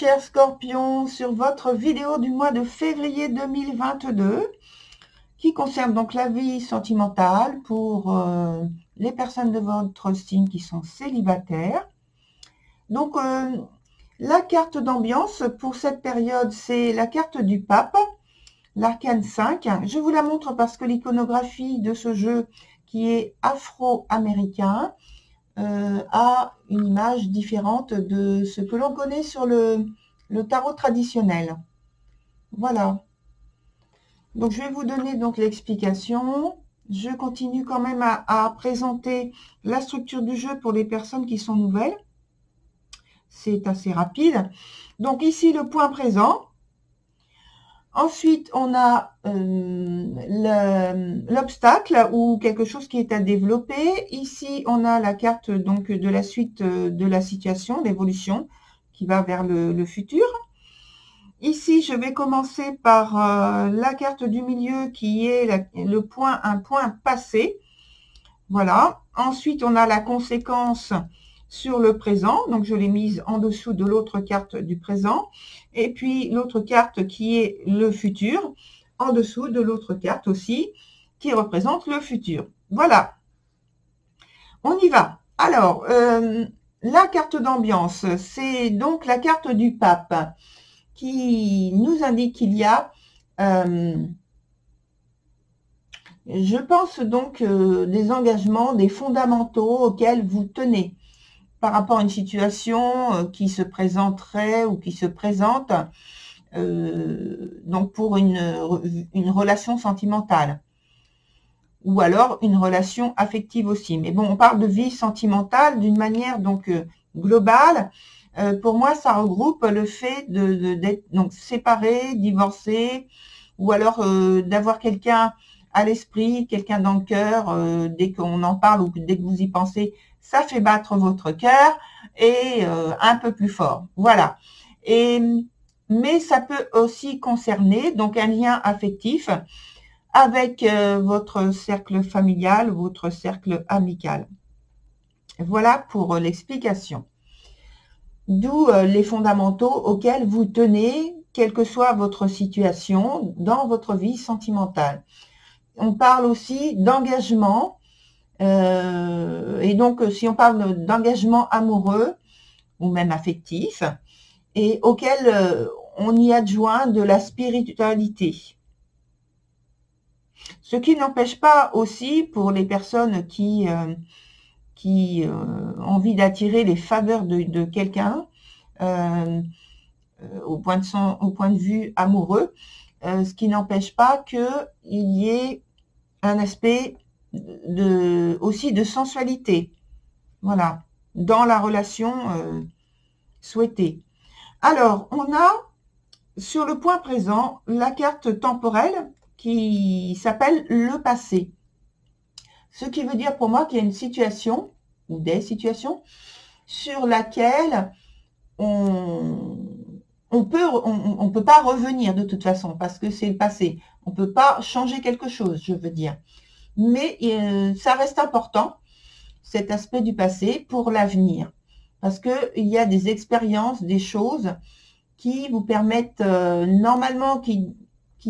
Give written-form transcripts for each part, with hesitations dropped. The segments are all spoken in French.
cher Scorpion, sur votre vidéo du mois de février 2022 qui concerne donc la vie sentimentale pour les personnes de votre signe qui sont célibataires. Donc, la carte d'ambiance pour cette période, c'est la carte du pape, l'arcane 5. Je vous la montre parce que l'iconographie de ce jeu qui est afro-américain a une image différente de ce que l'on connaît sur le tarot traditionnel. Voilà. Donc, je vais vous donner donc l'explication. Je continue quand même à présenter la structure du jeu pour les personnes qui sont nouvelles. C'est assez rapide. Donc, ici, le point présent. Ensuite, on a l'obstacle ou quelque chose qui est à développer. Ici, on a la carte donc de la suite de la situation, l'évolution qui va vers le futur. Ici, je vais commencer par la carte du milieu qui est un point passé. Voilà. Ensuite, on a la conséquence sur le présent. Donc, je l'ai mise en dessous de l'autre carte du présent. Et puis, l'autre carte qui est le futur, en dessous de l'autre carte aussi, qui représente le futur. Voilà. On y va. Alors, la carte d'ambiance, c'est donc la carte du pape, qui nous indique qu'il y a, je pense donc, des engagements, des fondamentaux auxquels vous tenez par rapport à une situation qui se présenterait ou qui se présente donc pour une relation sentimentale ou alors une relation affective aussi. Mais bon, on parle de vie sentimentale d'une manière donc globale. Pour moi, ça regroupe le fait d'être donc séparé, divorcé, ou alors d'avoir quelqu'un à l'esprit, quelqu'un dans le cœur, dès qu'on en parle ou dès que vous y pensez, ça fait battre votre cœur et un peu plus fort. Voilà. Mais ça peut aussi concerner donc un lien affectif avec votre cercle familial, votre cercle amical. Voilà pour l'explication. D'où les fondamentaux auxquels vous tenez, quelle que soit votre situation dans votre vie sentimentale. On parle aussi d'engagement. Et donc, si on parle d'engagement amoureux ou même affectif, et auquel on y adjoint de la spiritualité. Ce qui n'empêche pas aussi pour les personnes qui ont envie d'attirer les faveurs de quelqu'un au point de vue amoureux, ce qui n'empêche pas qu'il y ait un aspect aussi de sensualité, voilà, dans la relation souhaitée. Alors, on a sur le point présent la carte temporelle qui s'appelle le passé. Ce qui veut dire pour moi qu'il y a une situation, ou des situations, sur laquelle on peut pas revenir de toute façon, parce que c'est le passé. On ne peut pas changer quelque chose, je veux dire. Mais ça reste important, cet aspect du passé, pour l'avenir. Parce qu'il y a des expériences, des choses qui vous permettent, normalement, qui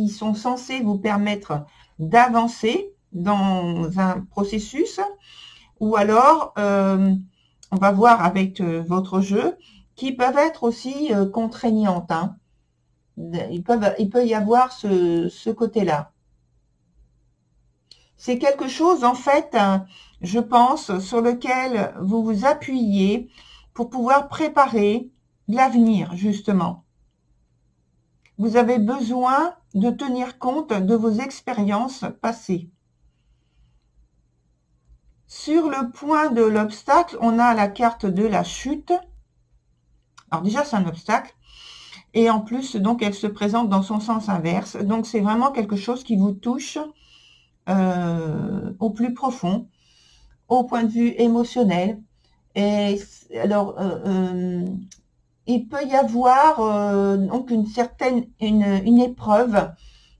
sont censées vous permettre d'avancer dans un processus, ou alors on va voir avec votre jeu, qui peuvent être aussi contraignantes, hein. Il peut y avoir ce côté-là. C'est quelque chose, en fait, hein, je pense, sur lequel vous vous appuyez pour pouvoir préparer l'avenir, justement. Vous avez besoin de tenir compte de vos expériences passées. Sur le point de l'obstacle, on a la carte de la chute. Alors déjà, c'est un obstacle. Et en plus, donc, elle se présente dans son sens inverse. Donc, c'est vraiment quelque chose qui vous touche au plus profond, au point de vue émotionnel. Et alors, il peut y avoir donc une épreuve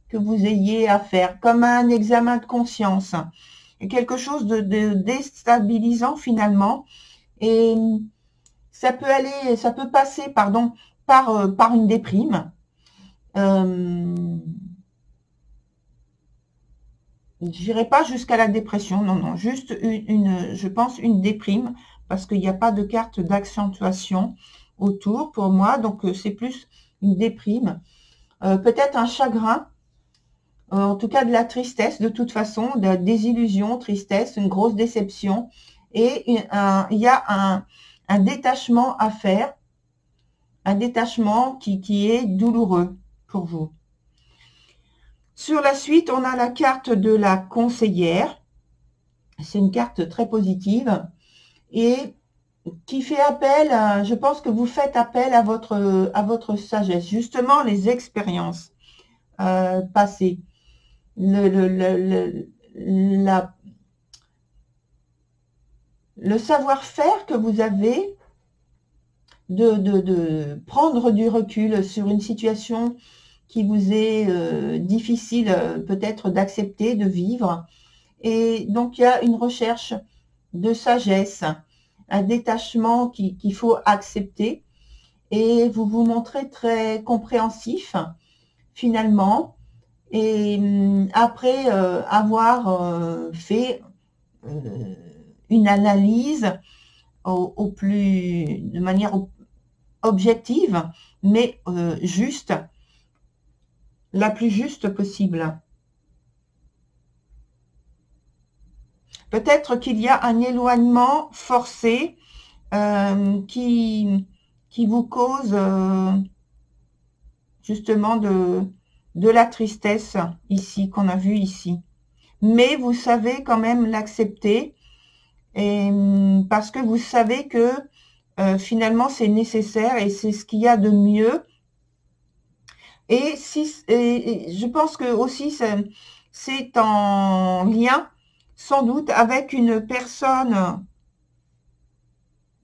que vous ayez à faire, comme un examen de conscience. Quelque chose de déstabilisant finalement, et ça peut passer, pardon, par une déprime. J'irai pas jusqu'à la dépression, non, non, juste je pense, une déprime, parce qu'il n'y a pas de carte d'accentuation autour pour moi, donc c'est plus une déprime, peut-être un chagrin, en tout cas de la tristesse de toute façon, de la désillusion, tristesse, une grosse déception, et il y a un détachement à faire, un détachement qui est douloureux pour vous. Sur la suite, on a la carte de la conseillère, c'est une carte très positive, et qui fait appel, je pense que vous faites appel à votre sagesse, justement les expériences passées, le savoir-faire que vous avez de prendre du recul sur une situation qui vous est difficile peut-être d'accepter, de vivre. Et donc, il y a une recherche de sagesse, un détachement qu'il faut accepter. Et vous vous montrez très compréhensif, finalement. Et après avoir fait une analyse de manière objective, mais juste, la plus juste possible. Peut-être qu'il y a un éloignement forcé qui vous cause justement de la tristesse ici, qu'on a vu ici. Mais vous savez quand même l'accepter, parce que vous savez que finalement c'est nécessaire et c'est ce qu'il y a de mieux. Et je pense que aussi c'est en lien sans doute avec une personne,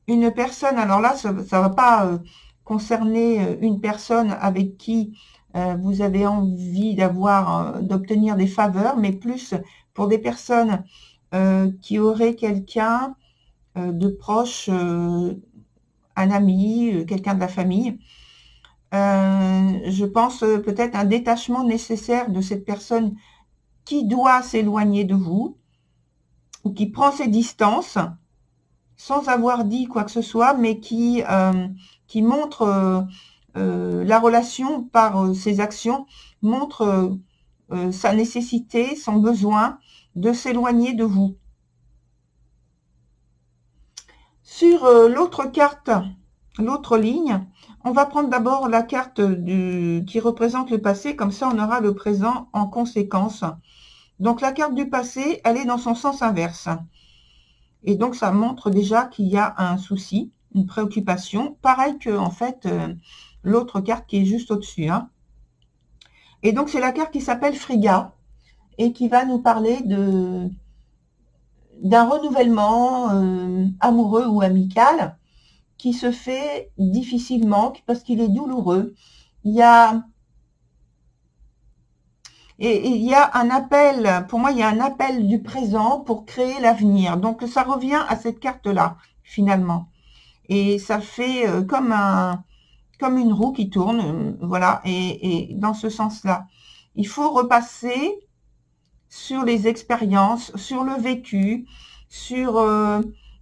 alors là ça ne va pas concerner une personne avec qui vous avez envie d'obtenir des faveurs, mais plus pour des personnes qui auraient quelqu'un de proche, un ami, quelqu'un de la famille. Je pense peut-être un détachement nécessaire de cette personne qui doit s'éloigner de vous ou qui prend ses distances sans avoir dit quoi que ce soit, mais qui montre la relation par ses actions, montre sa nécessité, son besoin de s'éloigner de vous. Sur l'autre carte, l'autre ligne, on va prendre d'abord la carte qui représente le passé, comme ça on aura le présent en conséquence. Donc la carte du passé, elle est dans son sens inverse. Et donc ça montre déjà qu'il y a un souci, une préoccupation. Pareil que en fait l'autre carte qui est juste au-dessus. Hein. Et donc c'est la carte qui s'appelle Friga et qui va nous parler d'un renouvellement amoureux ou amical, qui se fait difficilement parce qu'il est douloureux. Il y a un appel, pour moi, il y a un appel du présent pour créer l'avenir. Donc, ça revient à cette carte-là, finalement. Et ça fait comme une roue qui tourne, voilà, et dans ce sens-là. Il faut repasser sur les expériences, sur le vécu, sur...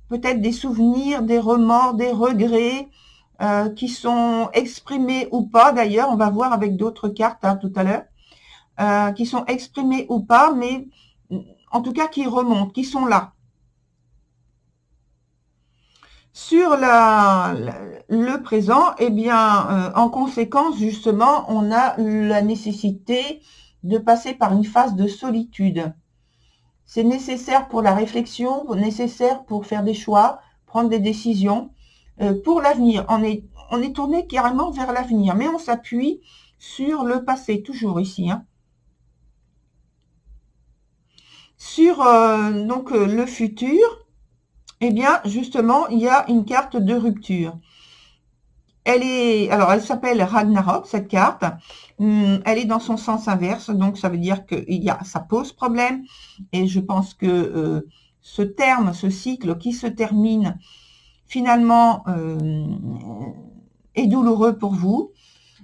peut-être des souvenirs, des remords, des regrets qui sont exprimés ou pas. D'ailleurs, on va voir avec d'autres cartes tout à l'heure, qui sont exprimés ou pas, mais en tout cas qui remontent, qui sont là. Sur le présent, eh bien, en conséquence, justement, on a la nécessité de passer par une phase de solitude. C'est nécessaire pour la réflexion, nécessaire pour faire des choix, prendre des décisions. Pour l'avenir, on est tourné carrément vers l'avenir, mais on s'appuie sur le passé, toujours ici. Hein. Sur donc, le futur, eh bien, justement, il y a une carte de rupture. Alors, elle s'appelle Ragnarok, cette carte. Elle est dans son sens inverse, donc ça veut dire que ça pose problème. Et je pense que ce terme, ce cycle qui se termine, finalement, et douloureux pour vous.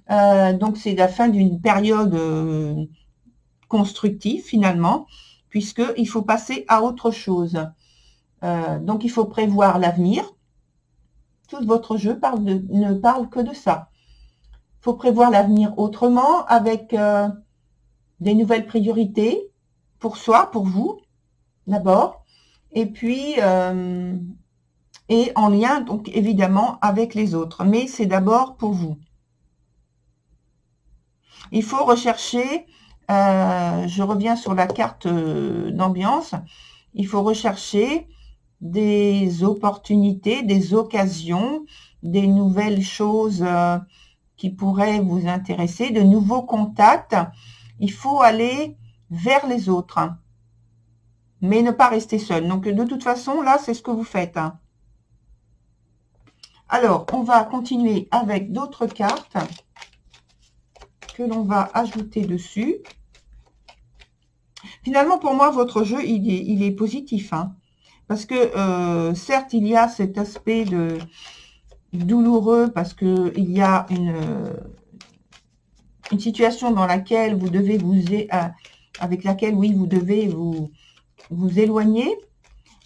Donc, c'est la fin d'une période constructive, finalement, puisqu'il faut passer à autre chose. Donc, il faut prévoir l'avenir. Tout votre jeu parle ne parle que de ça. Il faut prévoir l'avenir autrement, avec des nouvelles priorités pour soi, pour vous, d'abord, et puis et en lien, donc évidemment, avec les autres. Mais c'est d'abord pour vous. Il faut rechercher, je reviens sur la carte d'ambiance, il faut rechercher des opportunités, des occasions, des nouvelles choses qui pourraient vous intéresser, de nouveaux contacts. Il faut aller vers les autres, mais ne pas rester seul. Donc, de toute façon, là, c'est ce que vous faites. Alors, on va continuer avec d'autres cartes que l'on va ajouter dessus. Finalement, pour moi, votre jeu, il est positif. Hein, parce que, certes, il y a cet aspect de douloureux, parce qu'il y a une situation dans laquelle vous devez vous éloigner,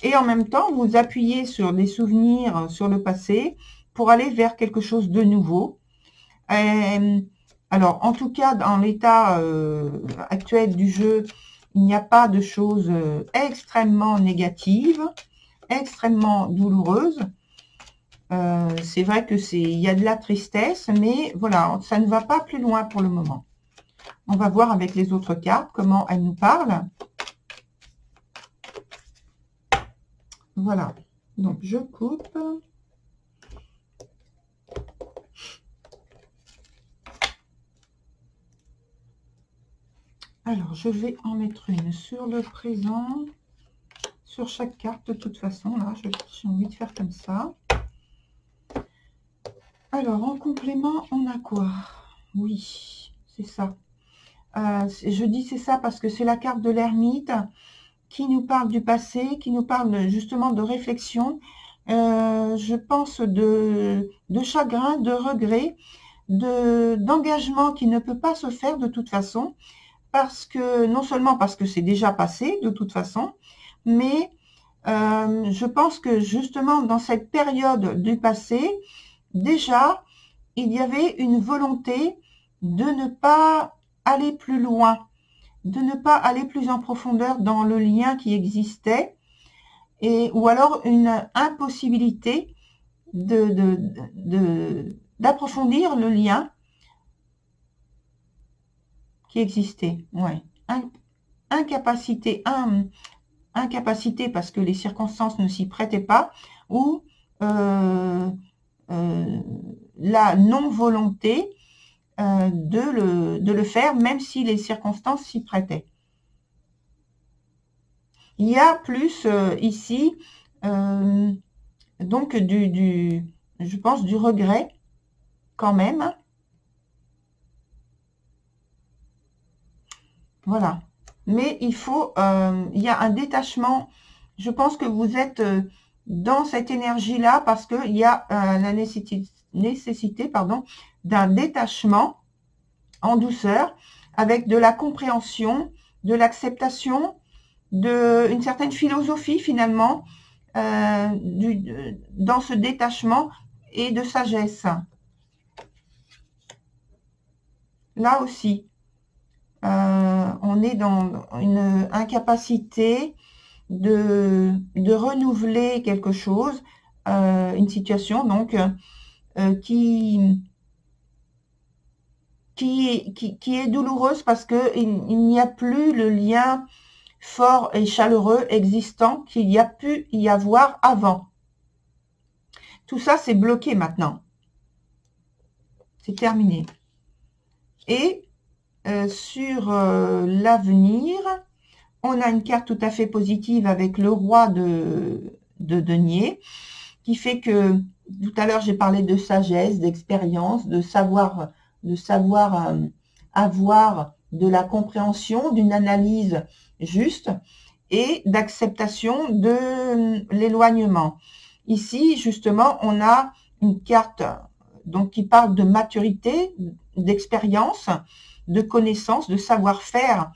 et en même temps, vous appuyez sur les souvenirs, sur le passé, pour aller vers quelque chose de nouveau. Alors, en tout cas, dans l'état actuel du jeu, il n'y a pas de choses extrêmement négatives, extrêmement douloureuses. C'est vrai que il y a de la tristesse, mais voilà, ça ne va pas plus loin pour le moment. On va voir avec les autres cartes comment elles nous parlent. Voilà, donc je coupe. Alors, je vais en mettre une sur le présent, sur chaque carte de toute façon. Là, j'ai envie de faire comme ça. Alors, en complément, on a quoi? Oui, c'est ça. Je dis c'est ça parce que c'est la carte de l'ermite qui nous parle du passé, qui nous parle justement de réflexion, je pense de chagrin, de regret, d'engagement qui ne peut pas se faire de toute façon. Parce que, non seulement parce que c'est déjà passé de toute façon, mais je pense que justement dans cette période du passé, déjà, il y avait une volonté de ne pas aller plus loin, de ne pas aller plus en profondeur dans le lien qui existait, ou alors une impossibilité d'approfondir le lien qui existait, ouais. Incapacité parce que les circonstances ne s'y prêtaient pas, ou la non-volonté de le faire, même si les circonstances s'y prêtaient. Il y a plus ici, donc, je pense, du regret quand même. Voilà, mais il y a un détachement. Je pense que vous êtes dans cette énergie-là parce qu'il y a la nécessité d'un détachement en douceur, avec de la compréhension, de l'acceptation, d'une certaine philosophie finalement dans ce détachement et de sagesse. Là aussi. On est dans une incapacité de renouveler quelque chose, une situation donc qui est douloureuse parce qu'il n'y a plus le lien fort et chaleureux existant qu'il y a pu y avoir avant. Tout ça, c'est bloqué maintenant. C'est terminé. Et sur l'avenir, on a une carte tout à fait positive avec le roi de denier, qui fait que, tout à l'heure, j'ai parlé de sagesse, d'expérience, de savoir avoir de la compréhension, d'une analyse juste et d'acceptation de l'éloignement. Ici, justement, on a une carte donc qui parle de maturité, d'expérience, de connaissance, de savoir-faire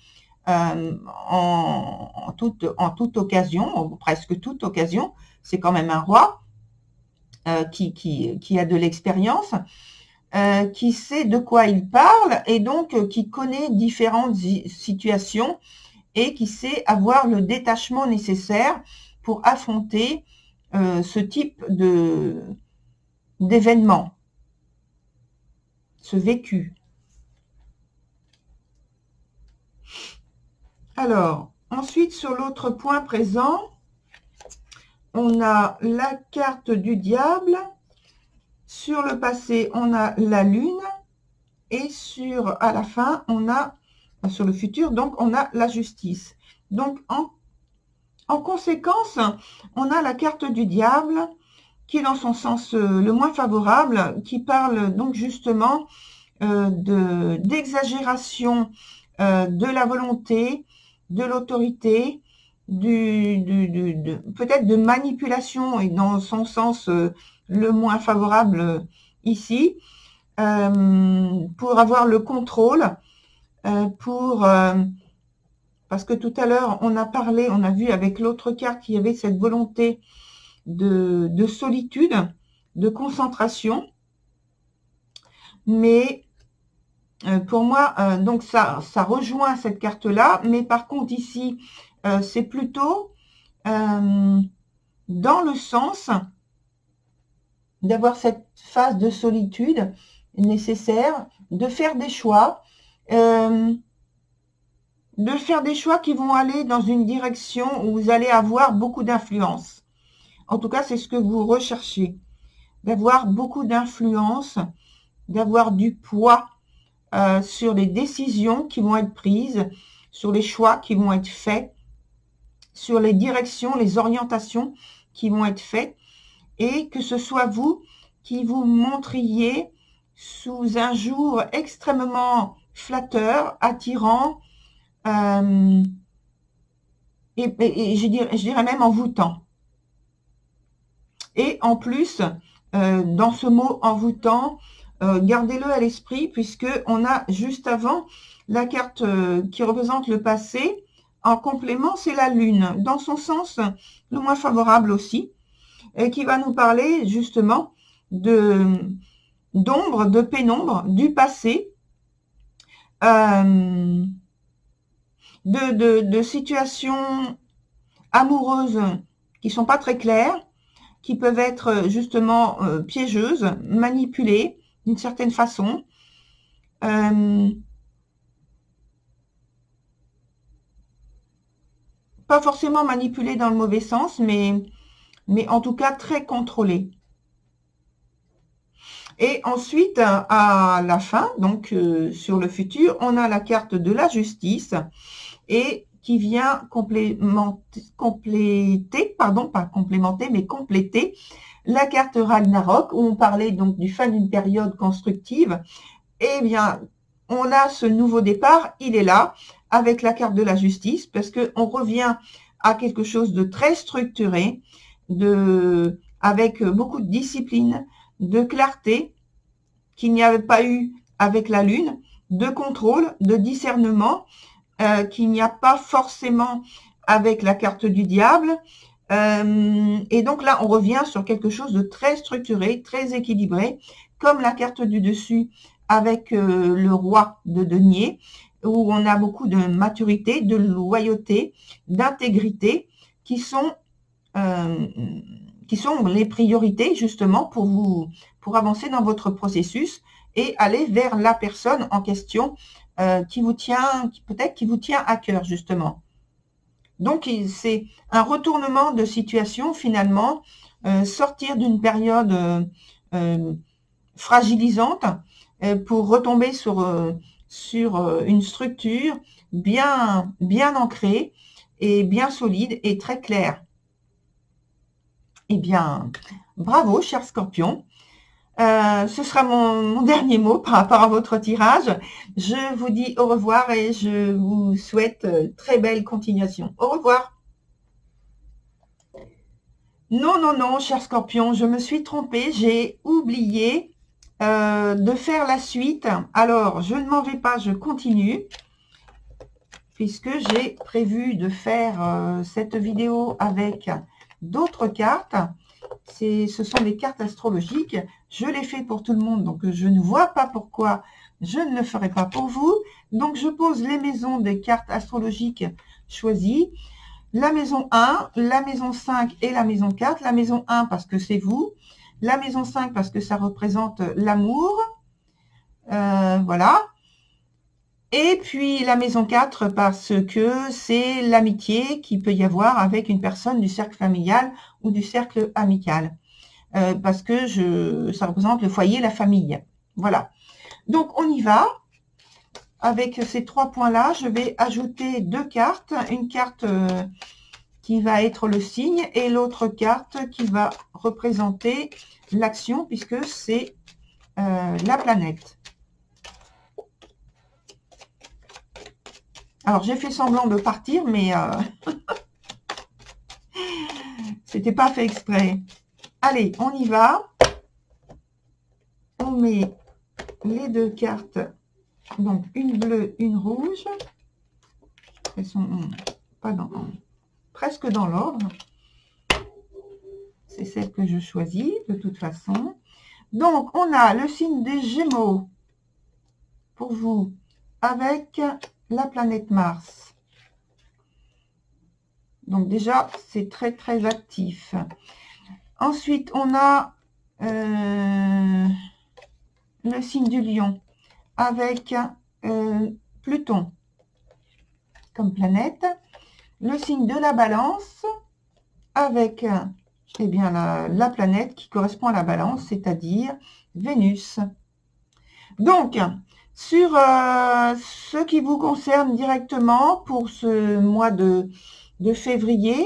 en toute occasion, en presque toute occasion. C'est quand même un roi qui a de l'expérience, qui sait de quoi il parle et donc qui connaît différentes situations et qui sait avoir le détachement nécessaire pour affronter ce type d'événement, ce vécu. Alors, ensuite, sur l'autre point présent, on a la carte du diable. Sur le passé, on a la lune. Et sur, à la fin, on a, sur le futur, donc, on a la justice. Donc, en conséquence, on a la carte du diable qui est dans son sens le moins favorable, qui parle donc justement d'exagération de la volonté, de l'autorité, peut-être de manipulation, et dans son sens le moins favorable ici, pour avoir le contrôle, parce que tout à l'heure on a parlé, on a vu avec l'autre carte qu'il y avait cette volonté de solitude, de concentration, mais pour moi, donc ça rejoint cette carte-là, mais par contre ici, c'est plutôt dans le sens d'avoir cette phase de solitude nécessaire, de faire des choix, qui vont aller dans une direction où vous allez avoir beaucoup d'influence. En tout cas, c'est ce que vous recherchez, d'avoir beaucoup d'influence, d'avoir du poids sur les décisions qui vont être prises, sur les choix qui vont être faits, sur les directions, les orientations qui vont être faites, et que ce soit vous qui vous montriez sous un jour extrêmement flatteur, attirant, et je dirais même envoûtant. Et en plus, dans ce mot envoûtant, gardez-le à l'esprit, puisque on a juste avant la carte qui représente le passé. En complément, c'est la lune, dans son sens le moins favorable aussi, et qui va nous parler justement d'ombre, de pénombre, du passé, de situations amoureuses qui ne sont pas très claires, qui peuvent être justement piégeuses, manipulées d'une certaine façon. Pas forcément manipulées dans le mauvais sens, mais en tout cas très contrôlées. Et ensuite, à la fin, donc sur le futur, on a la carte de la justice et qui vient compléter la carte Ragnarok, où on parlait donc du fin d'une période constructive. Eh bien, on a ce nouveau départ, il est là, avec la carte de la justice, parce qu'on revient à quelque chose de très structuré, avec beaucoup de discipline, de clarté, qu'il n'y avait pas eu avec la lune, de contrôle, de discernement, qu'il n'y a pas forcément avec la carte du diable. Et donc là, on revient sur quelque chose de très structuré, très équilibré, comme la carte du dessus avec le roi de denier, où on a beaucoup de maturité, de loyauté, d'intégrité, qui sont les priorités justement pour avancer dans votre processus et aller vers la personne en question, qui peut-être vous tient à cœur justement. Donc c'est un retournement de situation finalement, sortir d'une période fragilisante pour retomber sur une structure bien ancrée et bien solide et très claire. Eh bien, bravo cher Scorpion. Ce sera mon dernier mot par rapport à votre tirage. Je vous dis au revoir et je vous souhaite très belle continuation. Au revoir. Non, cher Scorpion, je me suis trompée. J'ai oublié de faire la suite. Alors, je ne m'en vais pas, je continue, puisque j'ai prévu de faire cette vidéo avec d'autres cartes. Ce sont des cartes astrologiques. Je les fais pour tout le monde, donc je ne vois pas pourquoi je ne le ferai pas pour vous. Donc, je pose les maisons des cartes astrologiques choisies. La maison 1, la maison 5 et la maison 4. La maison 1 parce que c'est vous. La maison 5 parce que ça représente l'amour. Voilà. Et puis la maison 4 parce que c'est l'amitié qu'il peut y avoir avec une personne du cercle familial ou du cercle amical. Parce que ça représente le foyer, la famille. Voilà. Donc on y va. Avec ces trois points-là, je vais ajouter deux cartes. Une carte qui va être le signe et l'autre carte qui va représenter l'action puisque c'est la planète. Alors, j'ai fait semblant de partir, mais c'était pas fait exprès. Allez, on y va. On met les deux cartes, donc une bleue, une rouge. Elles sont presque dans l'ordre. C'est celle que je choisis, de toute façon. Donc, on a le signe des Gémeaux pour vous, avec la planète Mars. Donc déjà, c'est très très actif. Ensuite, on a le signe du Lion avec Pluton comme planète. Le signe de la Balance avec la planète qui correspond à la Balance, c'est-à-dire Vénus. Donc, sur ce qui vous concerne directement pour ce mois de février,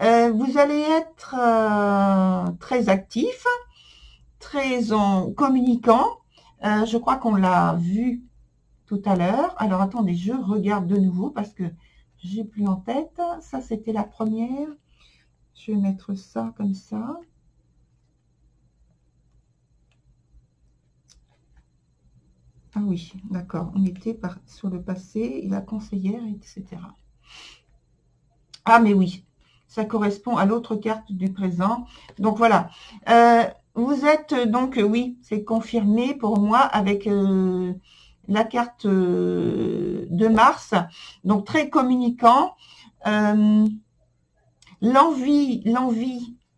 vous allez être très actif, très en communiquant. Je crois qu'on l'a vu tout à l'heure. Alors, attendez, je regarde de nouveau parce que j'ai plus en tête. Ça, c'était la première. Je vais mettre ça comme ça. Ah oui, d'accord, on était sur le passé, la conseillère, etc. Ah mais oui, ça correspond à l'autre carte du présent. Donc voilà, vous êtes donc, oui, c'est confirmé pour moi avec la carte de Mars. Donc très communicant. L'envie,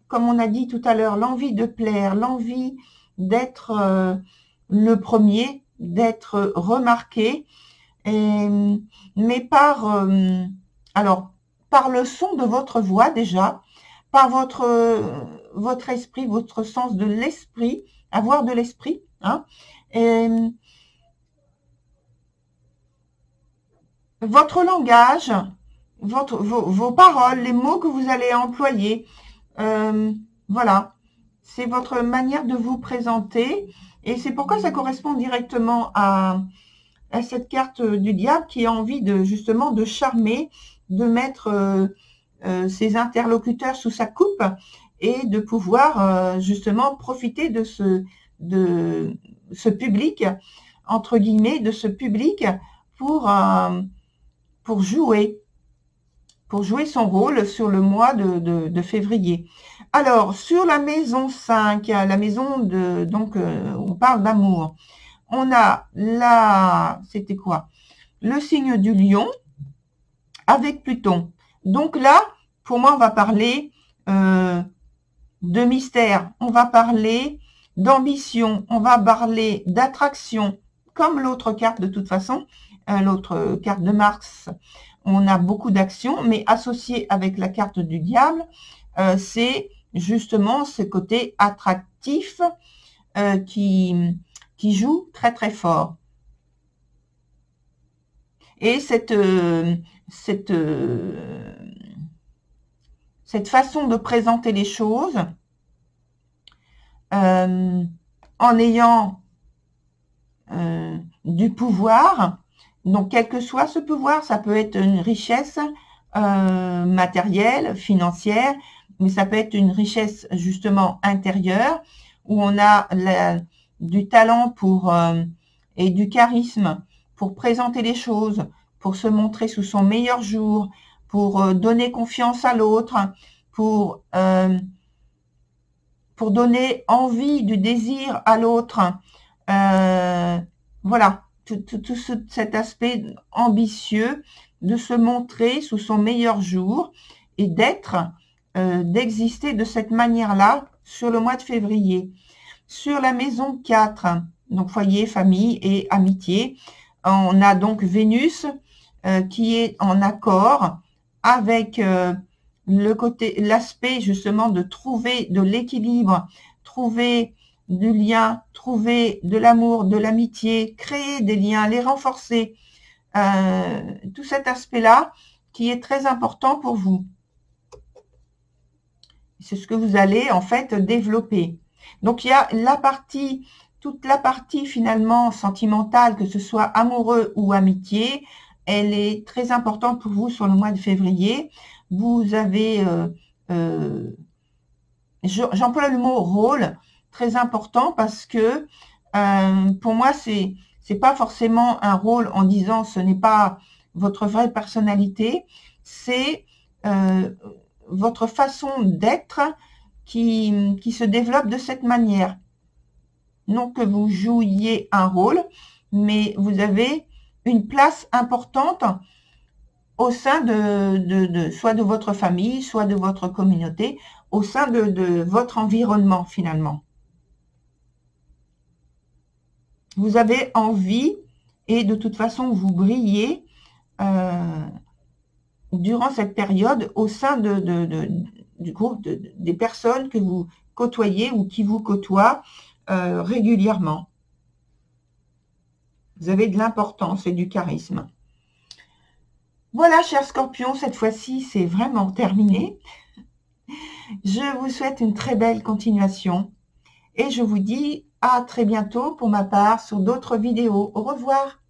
comme on a dit tout à l'heure, l'envie de plaire, l'envie d'être le premier, d'être remarqué, mais par le son de votre voix déjà, par votre esprit, votre sens de l'esprit, avoir de l'esprit, hein, votre langage, vos paroles, les mots que vous allez employer, voilà, c'est votre manière de vous présenter. Et c'est pourquoi ça correspond directement à cette carte du diable qui a envie justement de charmer, de mettre ses interlocuteurs sous sa coupe et de pouvoir justement profiter de ce public, entre guillemets, de ce public pour jouer son rôle sur le mois de février. Alors, sur la maison 5, la maison on parle d'amour. On a le signe du Lion avec Pluton. Donc là, pour moi, on va parler de mystère, on va parler d'ambition, on va parler d'attraction, comme l'autre carte de toute façon, l'autre carte de Mars. On a beaucoup d'actions, mais associée avec la carte du diable, c'est justement ce côté attractif qui joue très très fort. Et cette façon de présenter les choses en ayant du pouvoir, donc quel que soit ce pouvoir, ça peut être une richesse matérielle, financière, mais ça peut être une richesse justement intérieure, où on a du talent pour, et du charisme pour présenter les choses, pour se montrer sous son meilleur jour, pour donner confiance à l'autre, pour donner envie du désir à l'autre. Voilà, tout cet aspect ambitieux de se montrer sous son meilleur jour et d'être, d'exister de cette manière-là sur le mois de février. Sur la maison 4, donc foyer, famille et amitié, on a donc Vénus qui est en accord avec l'aspect justement de trouver de l'équilibre, trouver du lien, trouver de l'amour, de l'amitié, créer des liens, les renforcer. Tout cet aspect-là qui est très important pour vous. C'est ce que vous allez en fait développer. Donc, il y a la partie, toute la partie finalement sentimentale, que ce soit amoureux ou amitié, elle est très importante pour vous sur le mois de février. Vous avez, j'emploie le mot rôle, très important parce que pour moi, c'est pas forcément un rôle en disant ce n'est pas votre vraie personnalité, c'est votre façon d'être qui se développe de cette manière. Non que vous jouiez un rôle, mais vous avez une place importante au sein de soit de votre famille, soit de votre communauté, au sein de votre environnement finalement. Vous avez envie et de toute façon vous brillez durant cette période au sein du groupe des personnes que vous côtoyez ou qui vous côtoient régulièrement. Vous avez de l'importance et du charisme. Voilà, chers scorpions, cette fois-ci, c'est vraiment terminé. Je vous souhaite une très belle continuation et je vous dis à très bientôt pour ma part sur d'autres vidéos. Au revoir.